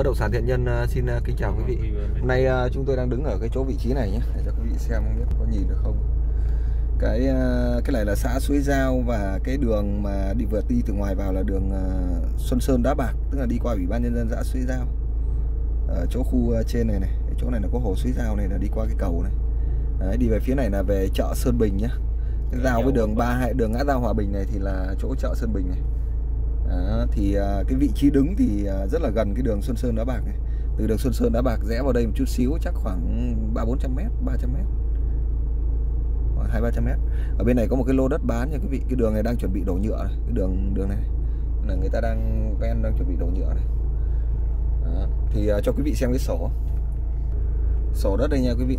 Bất động sản Thiện Nhân xin kính chào quý vị. Hôm nay chúng tôi đang đứng ở cái chỗ vị trí này nhé, để cho quý vị xem không biết có nhìn được không. Cái này là xã Suối Giao, và cái đường mà đi vượt đi từ ngoài vào là đường Xuân Sơn Đá Bạc, tức là đi qua Ủy ban Nhân dân xã Suối Giao. Ở chỗ khu trên này này, chỗ này là có hồ Suối Giao này, là đi qua cái cầu này. Đấy, đi về phía này là về chợ Sơn Bình nhé. Cái giao với đường đường ngã giao Hòa Bình này thì là chỗ chợ Sơn Bình này. Đó, thì cái vị trí đứng thì rất là gần cái đường Xuân Sơn Đá Bạc này. Từ đường Xuân Sơn Đá Bạc rẽ vào đây một chút xíu, chắc khoảng 300-400 m, 300 m, 200-300 m. Ở bên này có một cái lô đất bán nha quý vị. Cái đường này đang chuẩn bị đổ nhựa này. Cái đường này là người ta đang chuẩn bị đổ nhựa này. Đó, thì cho quý vị xem cái sổ đất đây nha quý vị.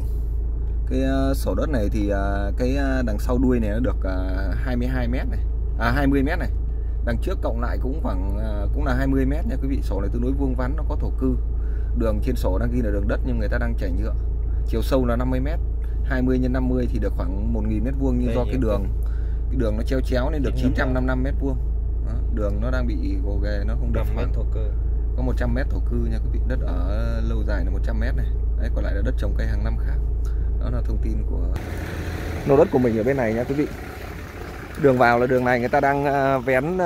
Cái sổ đất này thì cái đằng sau đuôi này nó được 22 m này, 20 m này. Đằng trước cộng lại cũng là 20 m nha quý vị. Sổ này tương đối vuông vắn, nó có thổ cư. Đường trên sổ đang ghi là đường đất nhưng người ta đang chảy nhựa. Chiều sâu là 50 m, 20 x 50 thì được khoảng 1000 m², nhưng do cái đường nó treo chéo nên được 955 m². Đường nó đang bị gồ ghề, nó không được khoảng thổ cư. Có 100 m thổ cư nha quý vị. Đất ở lâu dài là 100 m này. Đấy, còn lại là đất trồng cây hàng năm khác. Đó là thông tin của lô đất của mình ở bên này nha quý vị. Đường vào là đường này, người ta đang vén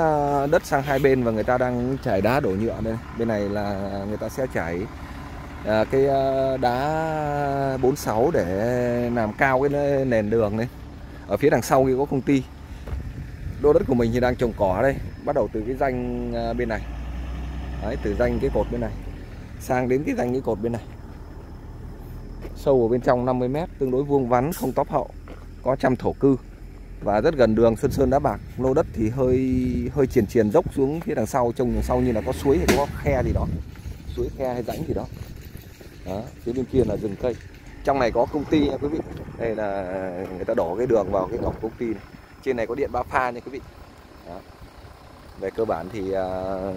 đất sang hai bên và người ta đang trải đá đổ nhựa đây. Bên này là người ta sẽ trải cái đá 46 để làm cao cái nền đường đấy. Ở phía đằng sau kia có công ty. Lô đất của mình thì đang trồng cỏ đây, bắt đầu từ cái ranh bên này. Đấy, từ ranh cái cột bên này sang đến cái ranh cái cột bên này. Sâu ở bên trong 50 m, tương đối vuông vắn, không tóp hậu, có 100 thổ cư và rất gần đường Xuân Sơn Đá Bạc. Lô đất thì hơi triền dốc xuống phía đằng sau, trông đằng sau như là có suối hay có khe gì đó, suối khe hay rãnh gì đó. Đó, phía bên kia là rừng cây. Trong này có công ty nha quý vị. Đây là người ta đổ cái đường vào cái góc công ty này. Trên này có điện 3 pha nha quý vị. Đó. Về cơ bản thì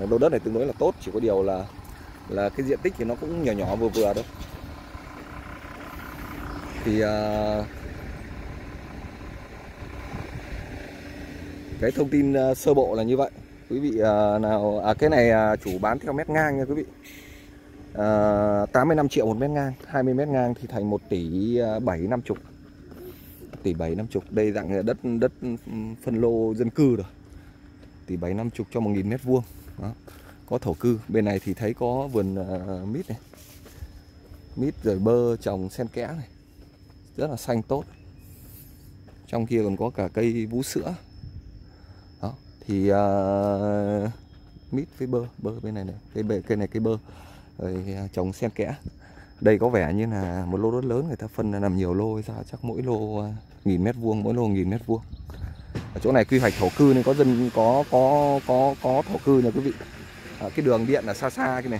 lô đất này tương đối là tốt, chỉ có điều là cái diện tích thì nó cũng nhỏ vừa thôi. Thì cái thông tin sơ bộ là như vậy. Quý vị nào cái này chủ bán theo mét ngang nha quý vị. 85 triệu một mét ngang, 20 mét ngang thì thành 1 tỷ 750. 1 tỷ 750. Đây dạng đất phân lô dân cư rồi. 1 tỷ 750 cho 1000 m². Đó. Có thổ cư. Bên này thì thấy có vườn mít này. Mít rồi bơ trồng xen kẽ này. Rất là xanh tốt. Trong kia còn có cả cây vú sữa. Đó, thì mít với bơ bên này này, cây bơ rồi trồng xen kẽ. Đây có vẻ như là một lô đất lớn, người ta phân làm nhiều lô ra, chắc mỗi lô 1000 m², mỗi lô 1000 m². Ở chỗ này quy hoạch thổ cư nên có dân có thổ cư nha quý vị. Cái đường điện là xa cái này.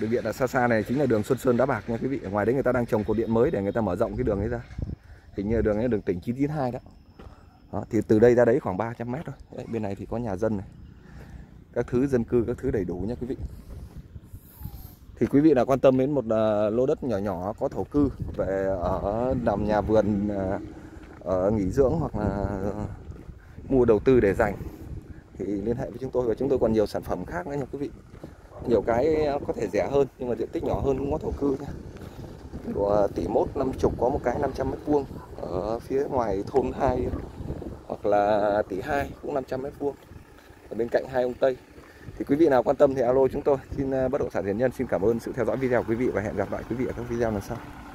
Đường điện là xa này chính là đường Xuân Sơn Đá Bạc nha quý vị. Ở ngoài đấy người ta đang trồng cột điện mới để người ta mở rộng cái đường ấy ra. Hình như đường ấy là đường tỉnh 992 đó. Đó, thì từ đây ra đấy khoảng 300 m thôi. Đấy, bên này thì có nhà dân này. Các thứ dân cư, các thứ đầy đủ nha quý vị. Thì quý vị nào quan tâm đến một lô đất nhỏ có thổ cư về ở làm nhà vườn, ở nghỉ dưỡng hoặc là mua đầu tư để dành thì liên hệ với chúng tôi, và chúng tôi còn nhiều sản phẩm khác nữa nha quý vị. Nhiều cái có thể rẻ hơn nhưng mà diện tích nhỏ hơn cũng có thổ cư nha. Của 1 tỷ 150 có một cái 500 m² ở phía ngoài thôn 2, hoặc là 1 tỷ 2 cũng 500 m². Ở bên cạnh hai ông Tây. Thì quý vị nào quan tâm thì alo chúng tôi. Xin Bất động sản Thiện Nhân xin cảm ơn sự theo dõi video của quý vị và hẹn gặp lại quý vị ở các video lần sau.